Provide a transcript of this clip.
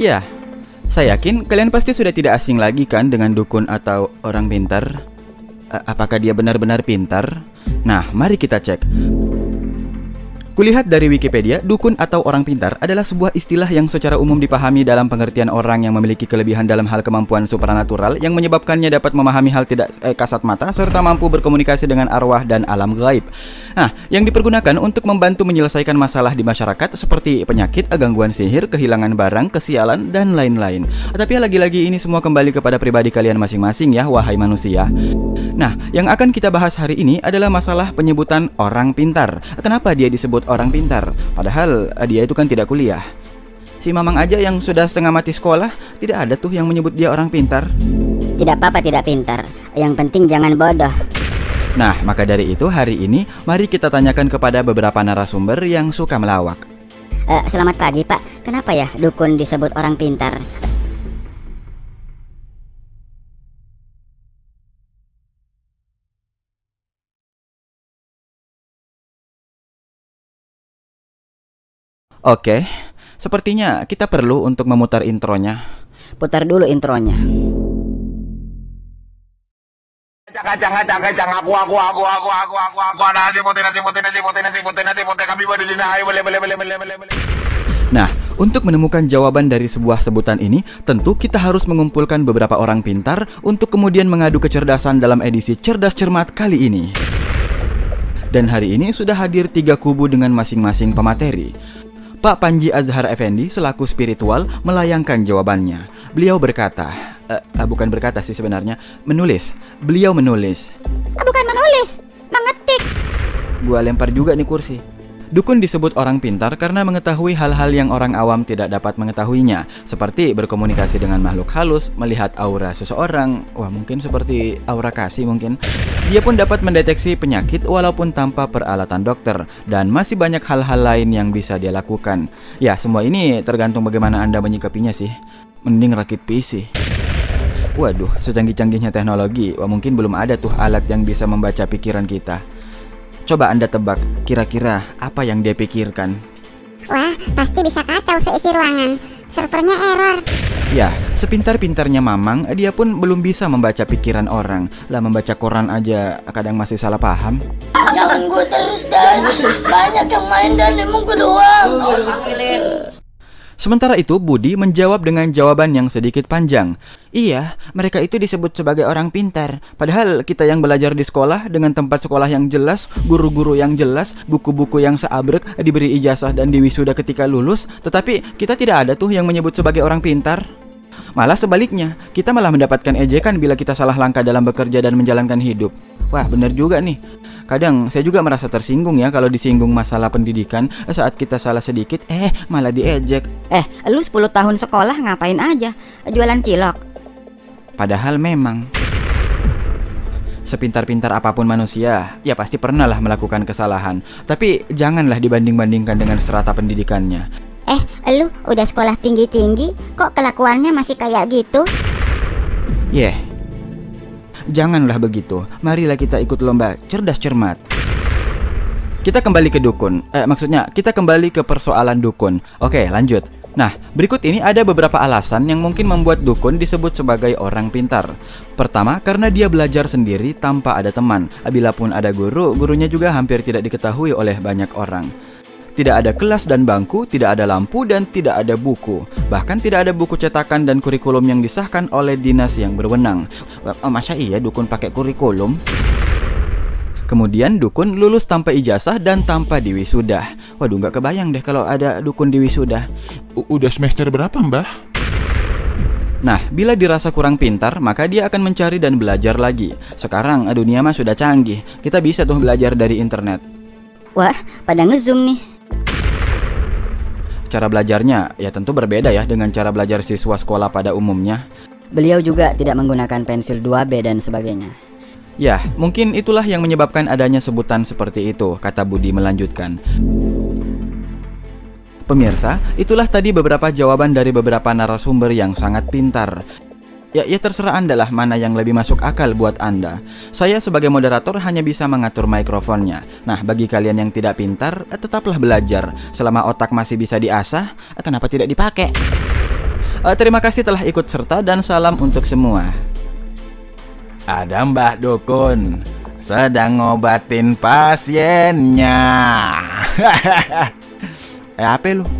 Ya, saya yakin kalian pasti sudah tidak asing lagi kan dengan dukun atau orang pintar. Apakah dia benar-benar pintar? Nah, mari kita cek. Kulihat dari Wikipedia, dukun atau orang pintar adalah sebuah istilah yang secara umum dipahami dalam pengertian orang yang memiliki kelebihan dalam hal kemampuan supranatural yang menyebabkannya dapat memahami hal tidak kasat mata serta mampu berkomunikasi dengan arwah dan alam gaib. Nah, yang dipergunakan untuk membantu menyelesaikan masalah di masyarakat seperti penyakit, gangguan sihir, kehilangan barang, kesialan, dan lain-lain. Tapi lagi-lagi ini semua kembali kepada pribadi kalian masing-masing ya, wahai manusia. Nah, yang akan kita bahas hari ini adalah masalah penyebutan orang pintar. Kenapa dia disebut orang pintar, padahal dia itu kan tidak kuliah? Si Mamang aja yang sudah setengah mati sekolah, tidak ada tuh yang menyebut dia orang pintar. Tidak apa-apa tidak pintar, yang penting jangan bodoh. Nah, maka dari itu hari ini mari kita tanyakan kepada beberapa narasumber yang suka melawak. Selamat pagi Pak, kenapa ya dukun disebut orang pintar? Oke, sepertinya kita perlu untuk memutar intronya. Putar dulu intronya. Nah, untuk menemukan jawaban dari sebuah sebutan ini, tentu kita harus mengumpulkan beberapa orang pintar untuk kemudian mengadu kecerdasan dalam edisi Cerdas Cermat kali ini. Dan hari ini sudah hadir 3 kubu dengan masing-masing pemateri. Pak Panji Azhar Effendi selaku spiritual melayangkan jawabannya. Beliau berkata, bukan berkata sih sebenarnya, menulis. Beliau menulis. Bukan menulis, mengetik. Gua lempar juga nih kursi. Dukun disebut orang pintar karena mengetahui hal-hal yang orang awam tidak dapat mengetahuinya, seperti berkomunikasi dengan makhluk halus, melihat aura seseorang. Wah, mungkin seperti aura kasih mungkin. Dia pun dapat mendeteksi penyakit walaupun tanpa peralatan dokter, dan masih banyak hal-hal lain yang bisa dia lakukan. Ya, semua ini tergantung bagaimana Anda menyikapinya sih. Mending rakit PC. Waduh, secanggih-canggihnya teknologi, wah mungkin belum ada tuh alat yang bisa membaca pikiran kita. Coba Anda tebak, kira-kira apa yang dia pikirkan? Wah, pasti bisa kacau seisi ruangan. Servernya error. Ya, sepintar-pintarnya Mamang, dia pun belum bisa membaca pikiran orang. Lah, membaca koran aja kadang masih salah paham. Jangan gue terus, Dan. Banyak yang main dan emang gue doang. Sementara itu, Budi menjawab dengan jawaban yang sedikit panjang. Iya, mereka itu disebut sebagai orang pintar. Padahal kita yang belajar di sekolah dengan tempat sekolah yang jelas, guru-guru yang jelas, buku-buku yang seabrek, diberi ijazah dan diwisuda ketika lulus. Tetapi kita tidak ada tuh yang menyebut sebagai orang pintar. Malah sebaliknya, kita malah mendapatkan ejekan bila kita salah langkah dalam bekerja dan menjalankan hidup. Wah, bener juga nih. Kadang saya juga merasa tersinggung ya kalau disinggung masalah pendidikan. Saat kita salah sedikit, malah diejek. Lu 10 tahun sekolah ngapain aja? Jualan cilok. Padahal memang sepintar-pintar apapun manusia, ya pasti pernah lah melakukan kesalahan. Tapi janganlah dibanding-bandingkan dengan strata pendidikannya. Lu udah sekolah tinggi-tinggi, kok kelakuannya masih kayak gitu? Janganlah begitu. Marilah kita ikut lomba cerdas cermat. Kita kembali ke dukun. Maksudnya kita kembali ke persoalan dukun. Oke, lanjut. Nah, berikut ini ada beberapa alasan yang mungkin membuat dukun disebut sebagai orang pintar. Pertama, karena dia belajar sendiri tanpa ada teman. Bila pun ada guru, gurunya juga hampir tidak diketahui oleh banyak orang. Tidak ada kelas dan bangku, tidak ada lampu dan tidak ada buku. Bahkan tidak ada buku cetakan dan kurikulum yang disahkan oleh dinas yang berwenang. Masa iya dukun pakai kurikulum? Kemudian dukun lulus tanpa ijazah dan tanpa diwisuda. Waduh, nggak kebayang deh kalau ada dukun diwisuda. Udah semester berapa mbah? Nah, bila dirasa kurang pintar, maka dia akan mencari dan belajar lagi. Sekarang dunia mah sudah canggih, kita bisa tuh belajar dari internet. Wah, pada ngezoom nih. Cara belajarnya ya tentu berbeda ya dengan cara belajar siswa sekolah pada umumnya. Beliau juga tidak menggunakan pensil 2B dan sebagainya. Ya, mungkin itulah yang menyebabkan adanya sebutan seperti itu, kata Budi melanjutkan. Pemirsa, itulah tadi beberapa jawaban dari beberapa narasumber yang sangat pintar. Ya terserah Anda lah mana yang lebih masuk akal buat Anda. Saya sebagai moderator hanya bisa mengatur mikrofonnya. Nah, bagi kalian yang tidak pintar, tetaplah belajar. Selama otak masih bisa diasah, kenapa tidak dipakai? Terima kasih telah ikut serta dan salam untuk semua. Ada Mbah Dukun sedang ngobatin pasiennya. Apa lu?